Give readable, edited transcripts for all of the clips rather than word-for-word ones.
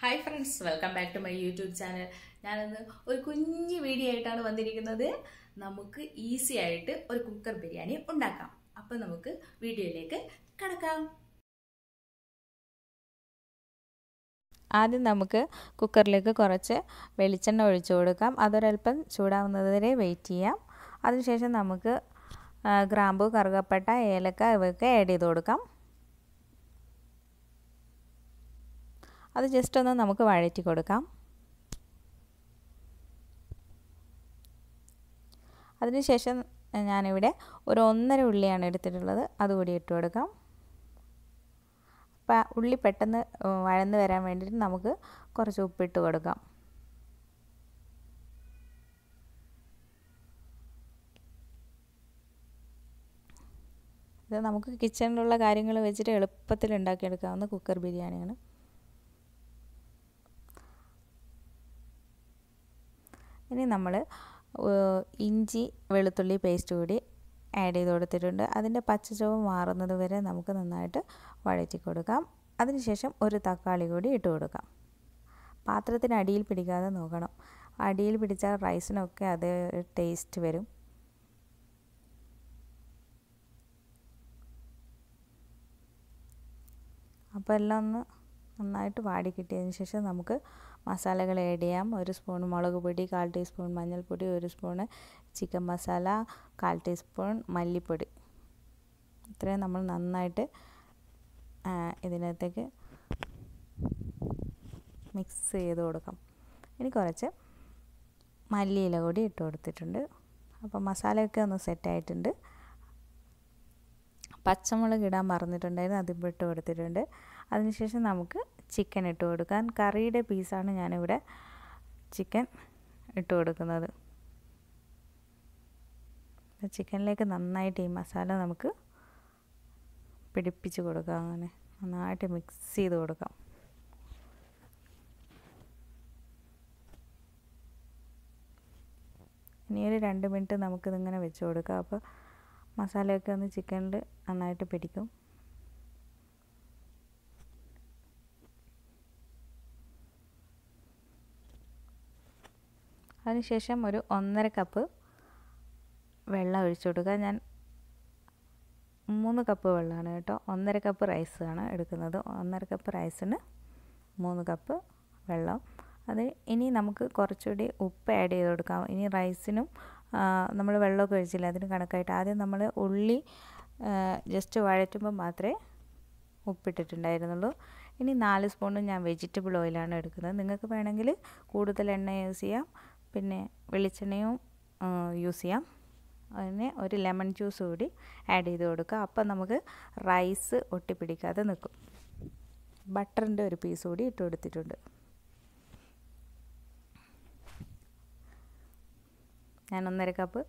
Hi friends, welcome back to my YouTube channel. I am going to video about easy to cooker biryani. Now video. ആദ്യം നമുക്ക് കുക്കറിലേക്ക് കുറച്ച് വെളിച്ചെണ്ണ ഒഴിച്ചു കൊടുക്കാം അതൊരൽപ്പം ചൂടാവുന്നതുവരെ വെയിറ്റ് ചെയ്യാം അതിനുശേഷം നമുക്ക് ഗ്രാമ്പു കറുകപ്പട്ട ഏലക്ക ഇവയൊക്കെ ആഡ് ചെയ്തു കൊടുക്കാം അത് ജസ്റ്റ് ഒന്ന് നമുക്ക് വഴറ്റി കൊടുക്കാം അതിനുശേഷം ഞാൻ ഇവിടെ ഒരു 1.5 ഉള്ളിയാണ് എടുത്തിട്ടുള്ളത് അതുകൂടി ഇട്ടു കൊടുക്കാം ഉള്ളി പെട്ടെന്ന് വഴന്നു വരാൻ വേണ്ടിയിട്ട് നമുക്ക് കുറച്ച് ഉപ്പിട്ട് കൊടുക്കാം ഇത് നമുക്ക് കിച്ചണിലുള്ള കാര്യങ്ങൾ വെച്ചിട്ട് എളുപ്പത്തിൽ ഉണ്ടാക്കി എടുക്കാവുന്ന കുക്കർ ബിരിയാണിയാണ് ഇനി നമ്മൾ ഇഞ്ചി വെളുത്തുള്ളി പേസ്റ്റ് കൂടി ആഡ് ചെയ്ത് കൊടുത്തിട്ടുണ്ട് അതിന്റെ പച്ച ചുവ മാറുന്നത് വരെ നമുക്ക് നന്നായിട്ട് വഴറ്റി കൊടുക്കാം അതിനുശേഷം ഒരു തക്കാളി കൂടി ഇട്ടു കൊടുക്കാം പാത്രത്തിന് അടിയിൽ പിടിക്കാതെ നോക്കണം അടിയിൽ പിടിച്ചാൽ റൈസിനൊക്കെ അതേ ടേസ്റ്റ് വരും അപ്പോൾ എല്ലാം ഒന്ന് നന്നായിട്ട് വാടി കിട്ടിയതിന് ശേഷം നമുക്ക് മസാലകൾ ആഡ് ചെയ്യാം ഒരു സ്പൂൺ മുളക് പൊടി 1/4 ടീസ്പൂൺ മഞ്ഞൾപ്പൊടി 1 സ്പൂൺ ചിക്കൻ മസാല 1/4 ടീസ്പൂൺ മല്ലിപ്പൊടി ഇത്രയും നമ്മൾ നന്നായിട്ട് ഇതിനകത്തേക്ക് മിക്സ് ചെയ്ത് കൊടുക്കാം ഇനി കുറച്ച് മല്ലിയില കൂടി ഇട്ട് കൊടുത്തിട്ടുണ്ട് അപ്പോൾ മസാലയൊക്കെ ഒന്ന് സെറ്റ് ആയിട്ടുണ്ട് പച്ചമുളക് ഇടാൻ മറന്നിട്ടുണ്ടായിരുന്നു അതിപ്പോൾ ഇട്ട് കൊടുത്തിട്ടുണ്ട് അതിനുശേഷം നമുക്ക് ചിക്കൻ ഇട്ട് കൊടുക്കാൻ കറിയുടെ പീസാണ് ഞാൻ ഇവിടെ ചിക്കൻ ഇട്ട് കൊടുക്കുന്നത് ചിക്കനിലേക്ക് നന്നായിട്ട് ഈ മസാല നമുക്ക് പിടിപ്പിച്ച് കൊടുക്കാം അങ്ങനെ നന്നായിട്ട് മിക്സ് ചെയ്ത് കൊടുക്കാം ഇനി ഒരു 2 മിനിറ്റ് നമുക്കിതിങ്ങനെ വെച്ച് കൊടുക്കാം അപ്പോൾ മസാലയൊക്കെ ഒന്ന് ചിക്കനിൽ നന്നായിട്ട് പിടിക്കും അതിനുശേഷം ഒരു 1.5 കപ്പ് വെള്ളം ഒഴിച്ചു കൊടുക്കുക ഞാൻ 3 കപ്പ് വെള്ളമാണ് കേട്ടോ 1.5 കപ്പ് റൈസാണ് എടുക്കുന്നത് 1.5 കപ്പ് റൈസിന് 3 കപ്പ് വെള്ളം അത് ഇനി നമുക്ക് കുറച്ചുകൂടി ഉപ്പ് ആഡ് ചെയ്ത് കൊടുക്കാം ഇനി റൈസിനും നമ്മൾ വെള്ളമൊക്കെ ഒഴിച്ചില്ല അതിന് കണക്കായിട്ട് ആദ്യം നമ്മൾ ഉള്ളി ജസ്റ്റ് വഴറ്റുമ്പോൾ മാത്രമേ ഉപ്പിട്ടിട്ടുണ്ടായിരുന്നുള്ളൂ ഇനി 4 സ്പൂൺ ഞാൻ വെജിറ്റബിൾ ഓയിലാണ് എടുക്കുന്നത് നിങ്ങൾക്ക് വേണമെങ്കിൽ കൂടുതൽ എണ്ണ യൂസ് ചെയ്യാം പിന്നെ വെളിച്ചെണ്ണയും യൂസ് ചെയ്യാം അതിന് ഒരു ലെമൺ ജ്യൂസ് കൂടി ആഡ് ചെയ്ത് കൊടുക്കുക അപ്പോൾ നമുക്ക് റൈസ് ഒട്ടിപ്പിടിക്കാതെ നിൽക്കും ബട്ടറിൻ്റെ ഒരു പീസ് കൂടി ഇട്ട് കൊടുത്തിട്ടുണ്ട് ഞാൻ 1.5 കപ്പ്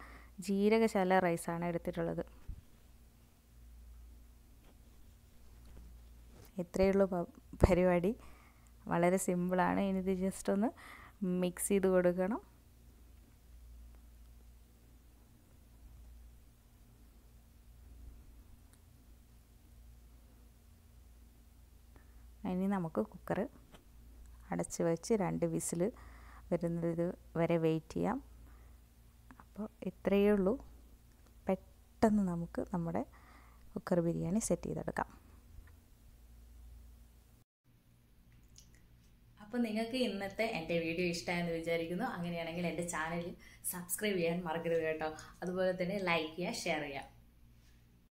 ജീരകശാല റൈസാണ് എടുത്തിട്ടുള്ളത് ഇത്രയേ ഉള്ളൂ പരിപാടി വളരെ സിമ്പിളാണ് ഇനിയിത് ജസ്റ്റ് ഒന്ന് മിക്സ് ചെയ്ത് കൊടുക്കണം ഇനി നമുക്ക് കുക്കർ അടച്ച് വെച്ച് 2 വിസിൽ വരുന്നത് വരെ വെയിറ്റ് ചെയ്യാം അപ്പോൾ ഇത്രയേ ഉള്ളൂ പെട്ടെന്ന് നമുക്ക് നമ്മുടെ കുക്കർ ബിരിയാണി സെറ്റ് ചെയ്തെടുക്കാം അപ്പോൾ നിങ്ങൾക്ക് ഇന്നത്തെ എൻ്റെ വീഡിയോ ഇഷ്ടമായെന്ന് വിചാരിക്കുന്നു അങ്ങനെയാണെങ്കിൽ എൻ്റെ ചാനൽ സബ്സ്ക്രൈബ് ചെയ്യാൻ മറക്കരുത് കേട്ടോ അതുപോലെ തന്നെ ലൈക്ക് ചെയ്യുക ഷെയർ ചെയ്യുക